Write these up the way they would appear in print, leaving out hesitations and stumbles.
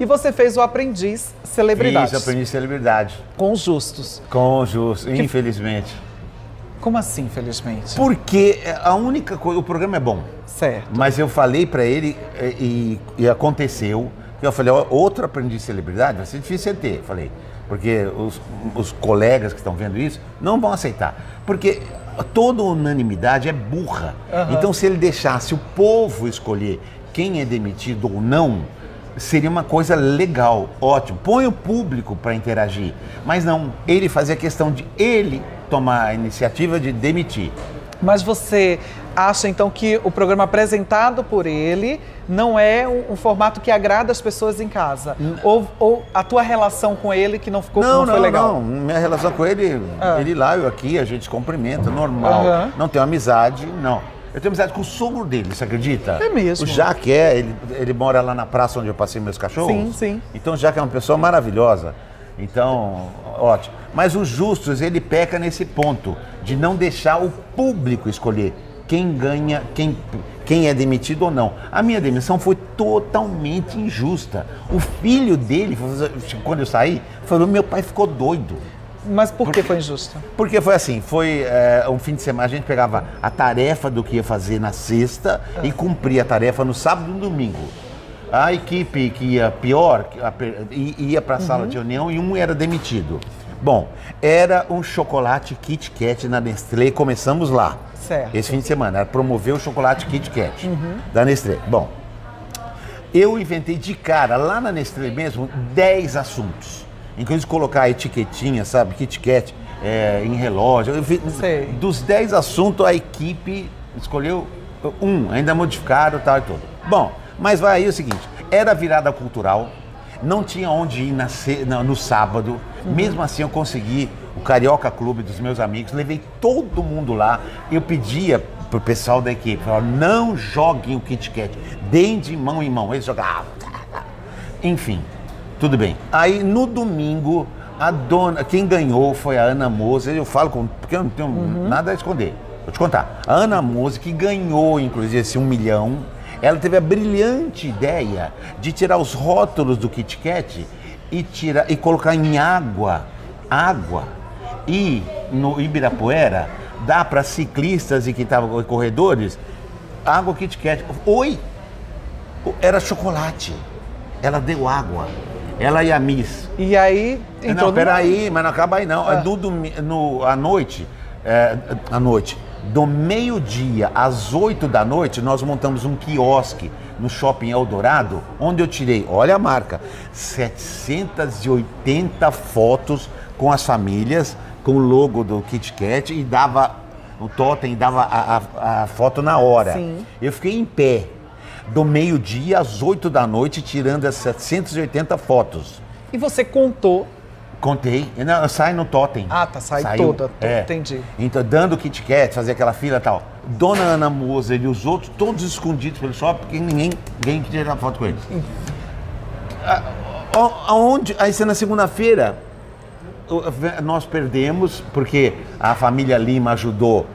E você fez o Aprendiz Celebridades. Fiz o Aprendiz Celebridades. Com Justus. Com Justus, que... infelizmente. Como assim, infelizmente? Porque a única coisa... O programa é bom. Certo. Mas eu falei pra ele e aconteceu. Eu falei, ó, outro Aprendiz Celebridade vai ser difícil de ter. Falei, porque os colegas que estão vendo isso não vão aceitar. Porque... toda unanimidade é burra. Uhum. Então, se ele deixasse o povo escolher quem é demitido ou não, seria uma coisa legal, ótimo. Põe o público para interagir. Mas não, ele fazia questão de ele tomar a iniciativa de demitir. Mas você acha, então, que o programa apresentado por ele não é um formato que agrada as pessoas em casa? Ou a tua relação com ele que não ficou não foi legal? Não, minha relação com ele, ele lá, eu aqui, a gente cumprimenta, normal. Uhum. Não tenho amizade, não. Eu tenho amizade com o sogro dele, você acredita? É mesmo. O Jaque, ele mora lá na praça onde eu passei meus cachorros. Sim, sim. Então o Jaque é uma pessoa maravilhosa. Então, ótimo. Mas o Justus, ele peca nesse ponto de não deixar o público escolher quem ganha, quem é demitido ou não. A minha demissão foi totalmente injusta. O filho dele, quando eu saí, falou: meu pai ficou doido. Mas por que foi injusta? Porque foi assim, um fim de semana, a gente pegava a tarefa do que ia fazer na sexta e cumpria a tarefa no sábado e no domingo. A equipe que ia pior ia para a sala de reunião e um era demitido. Bom, era um chocolate Kit Kat na Nestlé, começamos lá. Certo. Esse fim de semana, era promover o chocolate Kit Kat da Nestlé. Bom, eu inventei de cara, lá na Nestlé mesmo, 10 assuntos. Inclusive colocar a etiquetinha, sabe, Kit Kat em relógio. Dos 10 assuntos, a equipe escolheu um, ainda modificaram e tal e tudo. Bom... mas vai aí o seguinte, era virada cultural, não tinha onde ir no sábado. Mesmo assim eu consegui o Carioca Clube dos meus amigos, levei todo mundo lá. Eu pedia pro pessoal da equipe, não joguem o Kit Kat, deem de mão em mão. Eles jogavam, enfim, tudo bem. Aí no domingo, quem ganhou foi a Ana Moser. Eu falo, porque eu não tenho nada a esconder, vou te contar. A Ana Moser, que ganhou inclusive esse 1 milhão, ela teve a brilhante ideia de tirar os rótulos do Kit Kat e colocar em água. E no Ibirapuera, dá para ciclistas e quem estavam em corredores, água Kit Kat. Oi! Era chocolate. Ela deu água. Ela e a Miss. E aí... Não, peraí, mas não acaba aí não. Do meio-dia às 20h, nós montamos um quiosque no Shopping Eldorado, onde eu tirei, olha a marca, 780 fotos com as famílias, com o logo do Kit Kat, e dava o totem, dava a foto na hora. Sim. Eu fiquei em pé, do meio-dia às 20h, tirando as 780 fotos. E você contou? Contei, sai no totem. Ah, tá, saiu toda, entendi. Então, dando Kit Kat, fazer aquela fila e tal. Dona Ana Moser e os outros, todos escondidos pelo shopping, porque ninguém queria tirar foto com eles. Aí, na segunda-feira, nós perdemos, porque a família Lima ajudou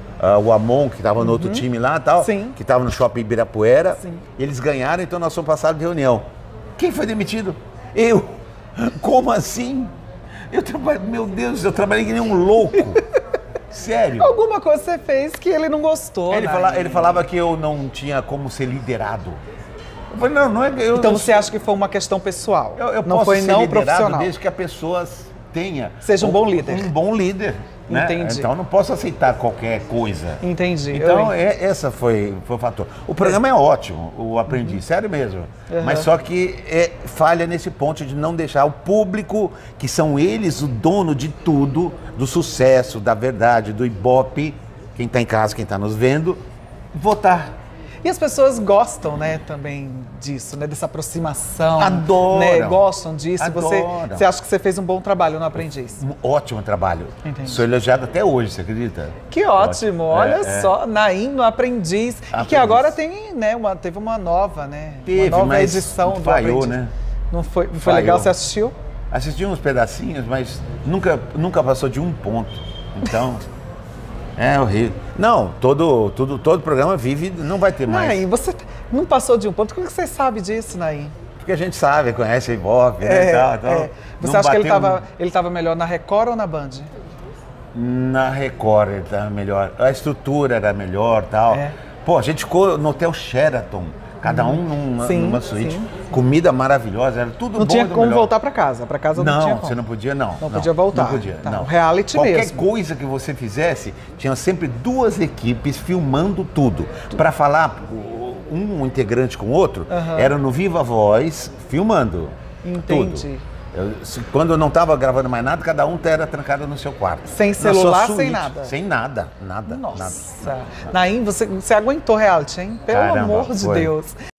o Amon, que estava no outro time lá e tal, que estava no Shopping Ibirapuera. Sim. Eles ganharam, então nós fomos passados de reunião. Quem foi demitido? Eu. Como assim? Meu Deus, eu trabalhei que nem um louco. Sério. Alguma coisa você fez que ele não gostou. Ele falava que eu não tinha como ser liderado. Eu falei, não é... Então você acha que foi uma questão pessoal? Eu não posso ser liderado desde que a pessoa tenha... Seja um bom líder. Um bom líder. Né? Entendi. Então não posso aceitar qualquer coisa. Entendi. Então essa foi o fator. O programa é ótimo, o Aprendiz, sério mesmo. Mas só que falha nesse ponto de não deixar o público, que são eles o dono de tudo, do sucesso, da verdade, do Ibope, quem está em casa, quem está nos vendo, votar. E as pessoas gostam, né, também disso, né, dessa aproximação. Adoram. Né, gostam disso. Adoram. Você acha que você fez um bom trabalho no Aprendiz? Um ótimo trabalho. Entendi. Sou elogiado até hoje, você acredita? Que ótimo, olha só, Nahim no Aprendiz. E que agora tem, né, teve uma nova, né? Uma nova edição do Aprendiz. Falhou, né? Não foi legal, você assistiu? Assisti uns pedacinhos, mas nunca passou de um ponto, então... É horrível. Não, todo programa vive, não vai ter mais. Nahim, você não passou de um ponto. Como que você sabe disso, Nahim? Porque a gente sabe, conhece a Ibope, né, e tal, então Você acha que ele estava melhor na Record ou na Band? Na Record ele estava melhor. A estrutura era melhor e tal. É. Pô, a gente ficou no hotel Sheraton. Cada um numa suíte, comida maravilhosa, era tudo bom. Não tinha como voltar para casa não tinha como. Você não podia, não. Não podia voltar. Não podia, não. Reality mesmo. Qualquer coisa que você fizesse, tinha sempre duas equipes filmando tudo. Para falar um integrante com o outro, era no Viva Voz, filmando tudo. Quando eu não estava gravando mais nada, cada um era trancado no seu quarto. Sem celular, sem nada? Sem nada, nada. Nossa. Nada. Nahim, você aguentou reality, hein? Pelo amor de Deus.